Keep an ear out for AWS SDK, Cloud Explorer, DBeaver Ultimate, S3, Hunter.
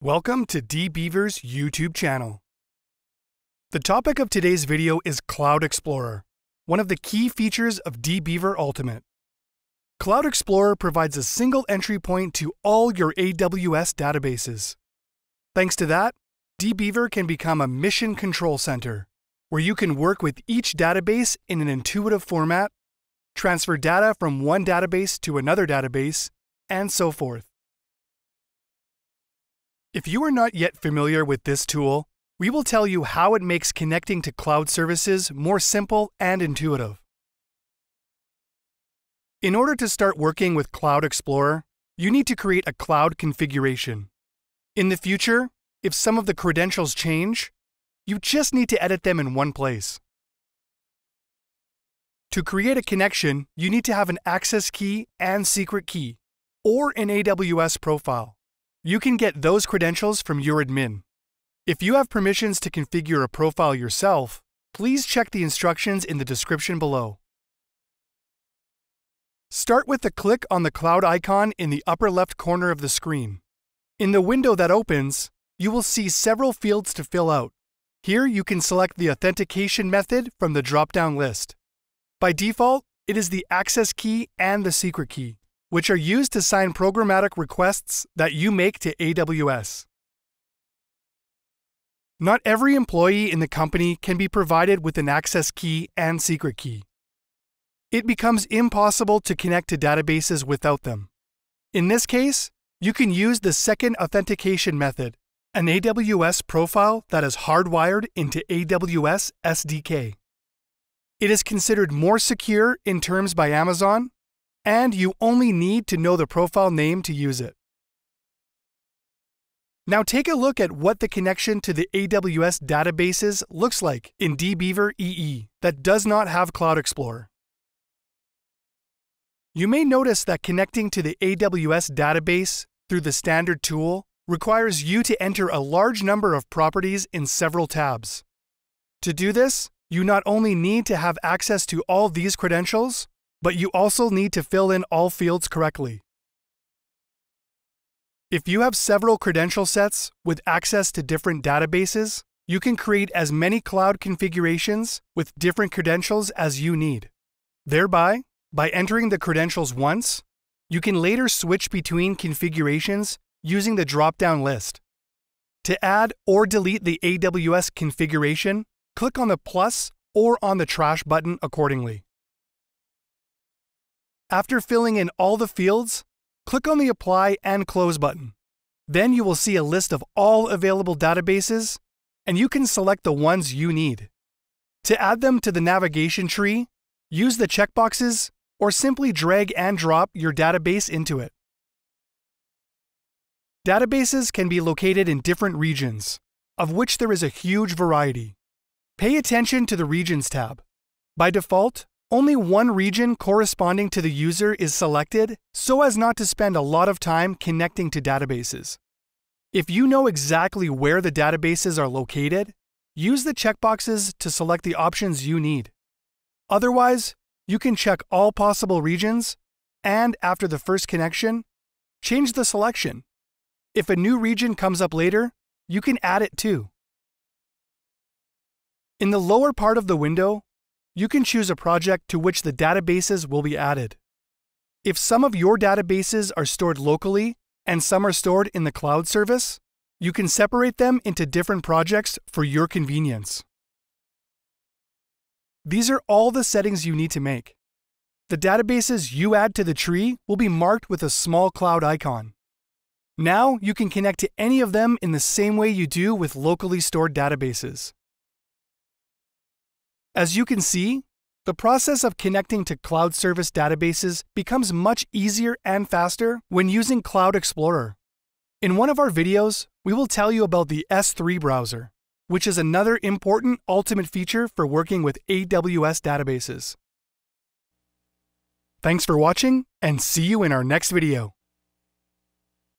Welcome to DBeaver's YouTube channel. The topic of today's video is Cloud Explorer, one of the key features of DBeaver Ultimate. Cloud Explorer provides a single entry point to all your AWS databases. Thanks to that, DBeaver can become a mission control center, where you can work with each database in an intuitive format, transfer data from one database to another database, and so forth. If you are not yet familiar with this tool, we will tell you how it makes connecting to cloud services more simple and intuitive. In order to start working with Cloud Explorer, you need to create a cloud configuration. In the future, if some of the credentials change, you just need to edit them in one place. To create a connection, you need to have an access key and secret key, or an AWS profile. You can get those credentials from your admin. If you have permissions to configure a profile yourself, please check the instructions in the description below. Start with a click on the cloud icon in the upper left corner of the screen. In the window that opens, you will see several fields to fill out. Here you can select the authentication method from the drop-down list. By default, it is the access key and the secret key, which are used to sign programmatic requests that you make to AWS. Not every employee in the company can be provided with an access key and secret key. It becomes impossible to connect to databases without them. In this case, you can use the second authentication method, an AWS profile that is hardwired into AWS SDK. It is considered more secure in terms by Amazon, and you only need to know the profile name to use it. Now take a look at what the connection to the AWS databases looks like in DBeaver EE that does not have Cloud Explorer. You may notice that connecting to the AWS database through the standard tool requires you to enter a large number of properties in several tabs. To do this, you not only need to have access to all these credentials, but you also need to fill in all fields correctly. If you have several credential sets with access to different databases, you can create as many cloud configurations with different credentials as you need. Thereby, by entering the credentials once, you can later switch between configurations using the drop-down list. To add or delete the AWS configuration, click on the plus or on the trash button accordingly. After filling in all the fields, click on the Apply and Close button. Then you will see a list of all available databases, and you can select the ones you need. To add them to the navigation tree, use the checkboxes or simply drag and drop your database into it. Databases can be located in different regions, of which there is a huge variety. Pay attention to the Regions tab. By default, only one region corresponding to the user is selected so as not to spend a lot of time connecting to databases. If you know exactly where the databases are located, use the checkboxes to select the options you need. Otherwise, you can check all possible regions and, after the first connection, change the selection. If a new region comes up later, you can add it too. In the lower part of the window, you can choose a project to which the databases will be added. If some of your databases are stored locally and some are stored in the cloud service, you can separate them into different projects for your convenience. These are all the settings you need to make. The databases you add to the tree will be marked with a small cloud icon. Now you can connect to any of them in the same way you do with locally stored databases. As you can see, the process of connecting to cloud service databases becomes much easier and faster when using Cloud Explorer. In one of our videos, we will tell you about the S3 browser, which is another important ultimate feature for working with AWS databases. Thanks for watching, and see you in our next video.